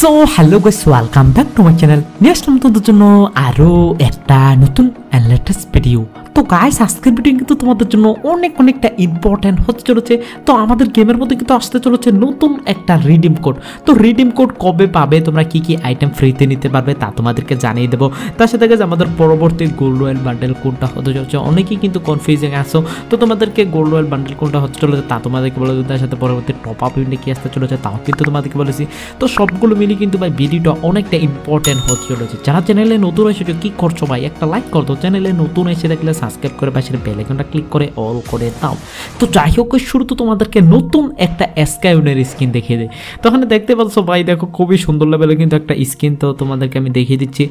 So hello guys, welcome back to my channel. Next tomatodo jonno aro ekta notun and latest video. তো guys আজকের video কিন্তু তোমাদের জন্য অনেকটা important হতে চলেছে। তো আমাদের গেমের মধ্যে কিন্তু আসতে চলেছে নতুন একটা রিডিম কোড। তো রিডিম কোড কবে পাবে, তোমরা কি কি আইটেম ফ্রিতে নিতে পারবে তা তোমাদেরকে জানিয়ে দেবো। তার সাথে গাইস আমাদের পরবর্তী গোল্ড রয়্যাল বান্ডেল কোডটা হতে চলেছে, অনেকেই কিন্তু কনফিউজিং আসো। তো তোমাদেরকে গোল্ড রয়্যাল বান্ডেল কোডটা হতে চলেছে তা তোমাদেরকে বলে দেবো, তার সাথে পরবর্তী টপ আপ ইউনিট কি আসতে চলেছে তাও কিন্তু তোমাদেরকে বলেছি। তো সবগুলো মিলে কিন্তু ভাই ভিডিওটা অনেকটা ইম্পর্টেন্ট হতে চলেছে। যারা চ্যানেলে নতুন এসেছো কি করছো ভাই, একটা লাইক কর। তো চ্যানেলে নতুন এসে দেখলে সাবস্ক্রাইব করে পাশের বেল আইকনটা ক্লিক করে অল করে দাও। তো যাই হোক, শুরুতে তোমাদেরকে নতুন একটা এসকাউনের স্কিন দেখিয়ে দেয়। তখন দেখতে পাচ্ছ ভাই, দেখো খুবই সুন্দর লেভেলে কিন্তু একটা স্কিন। তো তোমাদেরকে আমি দেখিয়ে দিচ্ছি।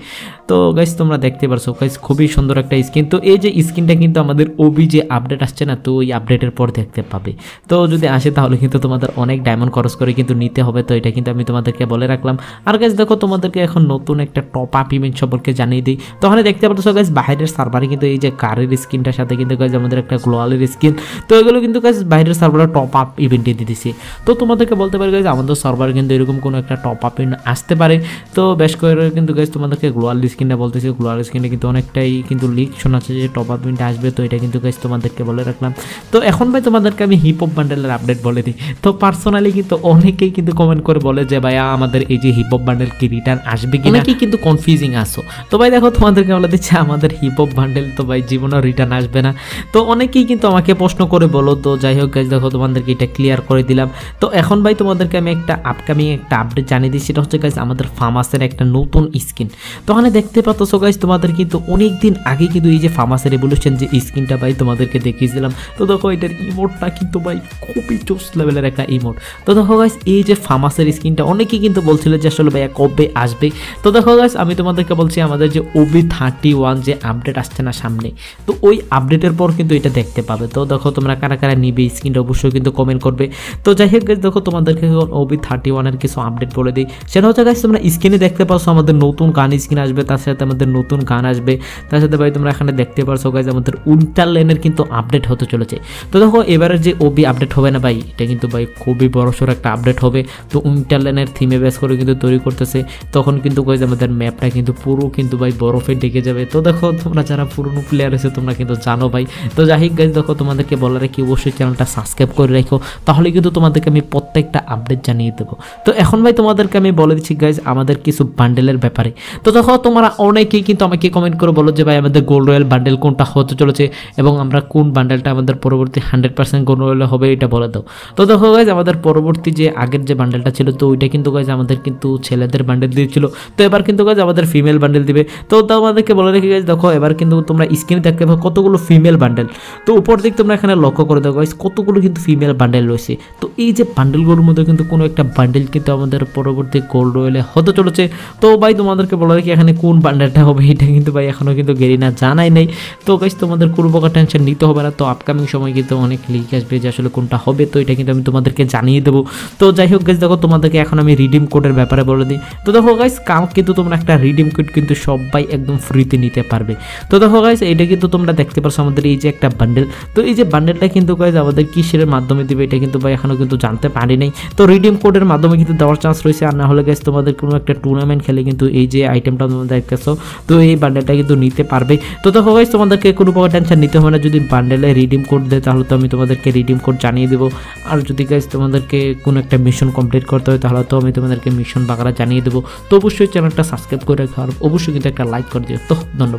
তো গাইস তোমরা দেখতে পাচ্ছ গাইস খুবই সুন্দর একটা স্কিন। তো এই যে স্কিনটা কিন্তু আমাদের ওবি যে আপডেট আসছে না, তো ওই আপডেটের পর দেখতে পাবে। তো যদি আসে তাহলে কিন্তু তোমাদের অনেক ডায়মন্ড খরচ করে কিন্তু নিতে হবে। তো এটা কিন্তু আমি তোমাদেরকে বলে রাখলাম। আর গাইস দেখো তোমাদেরকে এখন নতুন একটা টপ আপ ইভেন্ট সম্পর্কে জানিয়ে দিই। তখন দেখতে পাচ্ছ গাইস বাইরের সার্ভারে কিন্তু এই যে কারের স্কিনটার সাথে কিন্তু গাইস আমাদের একটা গ্লোয়ালের স্কিন। তো এগুলো কিন্তু গাইস বাইরের সার্ভারে টপ আপ ইভেন্টে দিতেছি। তো তোমাদেরকে বলতে পারি গাইস আমাদের সার্ভারে কিন্তু এরকম কোনো একটা টপ আপ ইভেন্ট আসতে পারে। তো বেশ করে কিন্তু গাইস তোমাদেরকে গ্লোয়াল স্কিনটা বলতেছি, গ্লোয়াল স্কিনে কিন্তু অনেকটাই কিন্তু লিক শোনাচ্ছে যে টপ আপ ইভেন্ট আসবে। তো এটা কিন্তু গাইস তোমাদেরকে বলে রাখলাম। তো এখন ভাই তোমাদেরকে আমি হিপ হপ বান্ডেলের আপডেট বলে দিই। তো পার্সোনালি কিন্তু অনেকেই কিন্তু কমেন্ট করে বলে যে ভাইয়া আমাদের এই যে হিপ হপ বান্ডেল কি রিটার্ন আসবে কিনা, কি কিন্তু কনফিউজিং আসো। তো ভাই দেখো তোমাদেরকে বলে দিচ্ছে আমাদের হিপ হপ বান্ডেল তো ভাই জীবনে রিটার্ন আসবে না। তো অনেকেই কিন্তু আমাকে প্রশ্ন করে বলো। তো যাই হোক গাইস দেখো তোমাদেরকে এটা ক্লিয়ার করে দিলাম। তো এখন ভাই তোমাদেরকে আমি একটা আপকামিং একটা আপডেট জানিয়ে দিই। সেটা হচ্ছে গাইস আমাদের ফার্মাসের একটা নতুন স্কিন। তো ওখানে দেখতে পাচ্ছ গাইস তোমাদের কিন্তু অনেক দিন আগে কিন্তু এই যে ফার্মাসের রেভলিউশন যে স্কিনটা ভাই তোমাদেরকে দেখিয়েছিলাম। তো দেখো এটার ইমোটটা কিন্তু ভাই খুবই জোস লেভেলের একটা ইমোট। তো দেখো গাইস এই যে ফার্মাসের স্কিনটা অনেকেই কিন্তু বলছিল যে আসলে ভাইয়া কবে আসবে। তো দেখো গাইস আমি তোমাদেরকে বলছি আমাদের যে OB31 যে আপডেট আসছে না সামনে, তো ওই আপডেটের পর কিন্তু এটা দেখতে পাবে। তো দেখো তোমরা কারা কারা নিবে স্কিনটা অবশ্যই কিন্তু কমেন্ট করবে। তো যাই হোক গাইস দেখো তোমাদেরকে OB31 কিছু আপডেট বলে দিই। সেটা হচ্ছে গাইস তোমরা স্ক্রিনে দেখতে পাচ্ছ আমাদের নতুন গান স্কিন আসবে, তার সাথে আমাদের নতুন গান আসবে। তার সাথে ভাই তোমরা এখানে দেখতে পাচ্ছ গাইস আমাদের উইন্টার লেনের কিন্তু আপডেট হতে চলেছে। তো দেখো এবারের যে OB আপডেট হবে না ভাই, এটা কিন্তু ভাই খুবই বড়সড় একটা আপডেট হবে। তো উইন্টার লেনের থিমে বেস করে কিন্তু তৈরি করতেছে। তখন কিন্তু গাইস আমাদের ম্যাপটা কিন্তু পুরো কিন্তু ভাই বরফে ঢেকে যাবে। তো দেখো তোমরা যারা পুরনো প্লেয়ার আছে তোমরা কিন্তু জানো ভাই। তো যাই হোক গাইস দেখো তোমাদেরকে বলার কি অবশ্যই চ্যানেলটা সাবস্ক্রাইব করে রাখো, তাহলে কিন্তু তোমাদেরকে আমি প্রত্যেকটা আপডেট জানিয়ে দেবো। তো এখন ভাই তোমাদেরকে আমি বলে দিচ্ছি গাইস আমাদের কিছু বান্ডেলের ব্যাপারে। তো দেখো তোমরা অনেকেই কিন্তু আমাকে কমেন্ট করে বলো যে ভাই আমাদের গোল্ড রয়্যাল বান্ডেল কোনটা হতে চলেছে এবং আমরা কোন বান্ডেলটা আমাদের পরবর্তী 100% গোল্ড রয়্যাল হবে এটা বলে দাও। তো দেখো গাইস আমাদের পরবর্তী যে আগের যে বান্ডেলটা ছিল, তো ওইটা কিন্তু গাইস আমাদের কিন্তু ছেলেদের বান্ডেল দিয়েছিল। তো এবার কিন্তু গাইস আমাদের ফিমেল বান্ডেল দিবে। তো তোমাদেরকে বলে রাখি গাইস দেখো এবার কিন্তু তোমরা স্ক্রিনে দেখতে পাবে কতগুলো ফিমেল বান্ডেল। তো উপর দিক তোমরা এখানে লক্ষ্য করে দেখো গাইস কতগুলো কিন্তু ফিমেল বান্ডেল রয়েছে। তো এই যে বান্ডেলগুলোর মধ্যে কিন্তু কোনো একটা বান্ডেল কিন্তু আমাদের পরবর্তী গোল্ড রয়্যালে হতে চলেছে। তো ভাই তোমাদেরকে বলে রাখি এখানে কোন বান্ডেলটা হবে এটা কিন্তু ভাই এখনও কিন্তু গেরিনা জানাই নেই। তো গাইস তোমাদের কোনো প্রকার টেনশন নিতে হবে না। তো আপকামিং সময় কিন্তু অনেক লিক আসবে যে আসলে কোনটা হবে, তো এটা কিন্তু আমি তোমাদেরকে জানিয়ে দেবো। তো যাই হোক গাইস দেখো তোমাদেরকে এখন আমি রিডিম কোডের ব্যাপারে বলে দিই। তো দেখো গাইস কাল কিন্তু তোমরা একটা রিডিম কোড কিন্তু সবাই একদম ফ্রিতে নিতে পারবে। তো দেখো গাইস এটা কিন্তু তোমরা দেখতে পাচ্ছ আমাদের এই যে একটা বান্ডেল। তো এই যে বান্ডেলটা কিন্তু গাইস আমাদের কিসের মাধ্যমে দিবে এটা কিন্তু ভাই এখনো কিন্তু জানতে পারি নাই। তো রিডিম কোডের মাধ্যমে কিন্তু দেওয়ার চান্স রয়েছে। আর না হলে গাইস তোমাদের কোনো একটা টুর্নামেন্ট খেলে কিন্তু এই যে আইটেমটা তোমরা দেখতেছো, তো এই বান্ডেলটা কিন্তু নিতে পারবে। তো দেখো গাইস তোমাদেরকে কোনো প্রকার টেনশন নিতে হবে না। যদি বান্ডেলে রিডিম কোড দেয় তাহলে তো আমি তোমাদেরকে রিডিম কোড জানিয়ে দেবো। আর যদি গাইস তোমাদেরকে কোনো একটা মিশন কমপ্লিট করতে হয় তাহলে তো আমি তোমাদেরকে মিশন বাগেরা জানিয়ে দেবো। তো অবশ্যই চ্যানেলটা সাবস্ক্রাইব করে রাখো আর অবশ্যই কিন্তু একটা লাইক করে দিও। তো ধন্যবাদ।